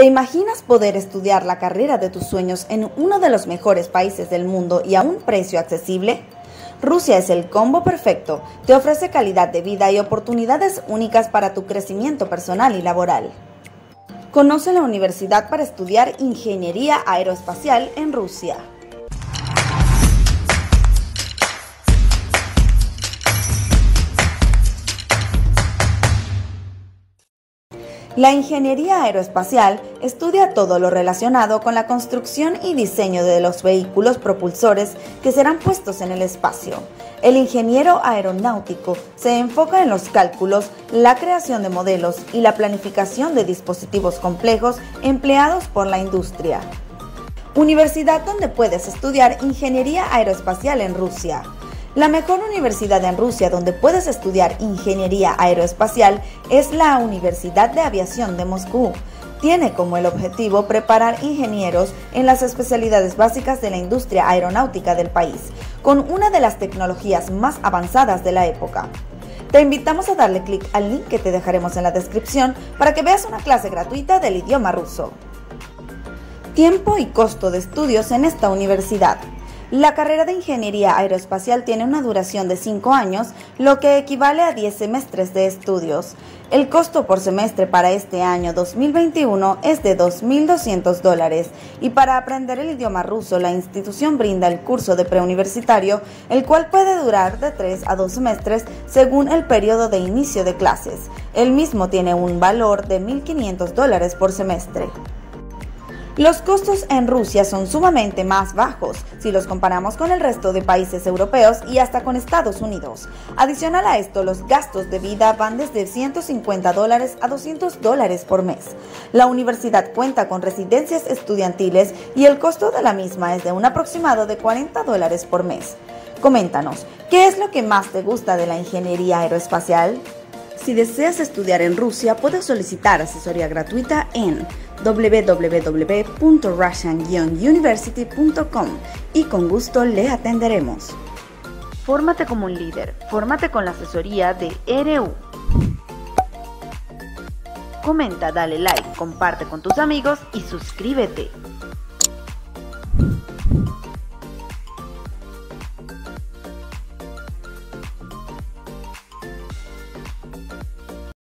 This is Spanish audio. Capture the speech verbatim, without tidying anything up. ¿Te imaginas poder estudiar la carrera de tus sueños en uno de los mejores países del mundo y a un precio accesible? Rusia es el combo perfecto. Te ofrece calidad de vida y oportunidades únicas para tu crecimiento personal y laboral. Conoce la universidad para estudiar ingeniería aeroespacial en Rusia. La ingeniería aeroespacial estudia todo lo relacionado con la construcción y diseño de los vehículos propulsores que serán puestos en el espacio. El ingeniero aeronáutico se enfoca en los cálculos, la creación de modelos y la planificación de dispositivos complejos empleados por la industria. Universidad donde puedes estudiar ingeniería aeroespacial en Rusia. La mejor universidad en Rusia donde puedes estudiar ingeniería aeroespacial es la Universidad de Aviación de Moscú. Tiene como el objetivo preparar ingenieros en las especialidades básicas de la industria aeronáutica del país, con una de las tecnologías más avanzadas de la época. Te invitamos a darle clic al link que te dejaremos en la descripción para que veas una clase gratuita del idioma ruso. Tiempo y costo de estudios en esta universidad. La carrera de Ingeniería Aeroespacial tiene una duración de cinco años, lo que equivale a diez semestres de estudios. El costo por semestre para este año dos mil veintiuno es de dos mil doscientos dólares y para aprender el idioma ruso la institución brinda el curso de preuniversitario, el cual puede durar de tres a dos semestres según el periodo de inicio de clases. El mismo tiene un valor de mil quinientos dólares por semestre. Los costos en Rusia son sumamente más bajos si los comparamos con el resto de países europeos y hasta con Estados Unidos. Adicional a esto, los gastos de vida van desde ciento cincuenta dólares a doscientos dólares por mes. La universidad cuenta con residencias estudiantiles y el costo de la misma es de un aproximado de cuarenta dólares por mes. Coméntanos, ¿qué es lo que más te gusta de la ingeniería aeroespacial? Si deseas estudiar en Rusia, puedes solicitar asesoría gratuita en doble u doble u doble u punto russian guion university punto com y con gusto le atenderemos. Fórmate como un líder, fórmate con la asesoría de R U. Comenta, dale like, comparte con tus amigos y suscríbete.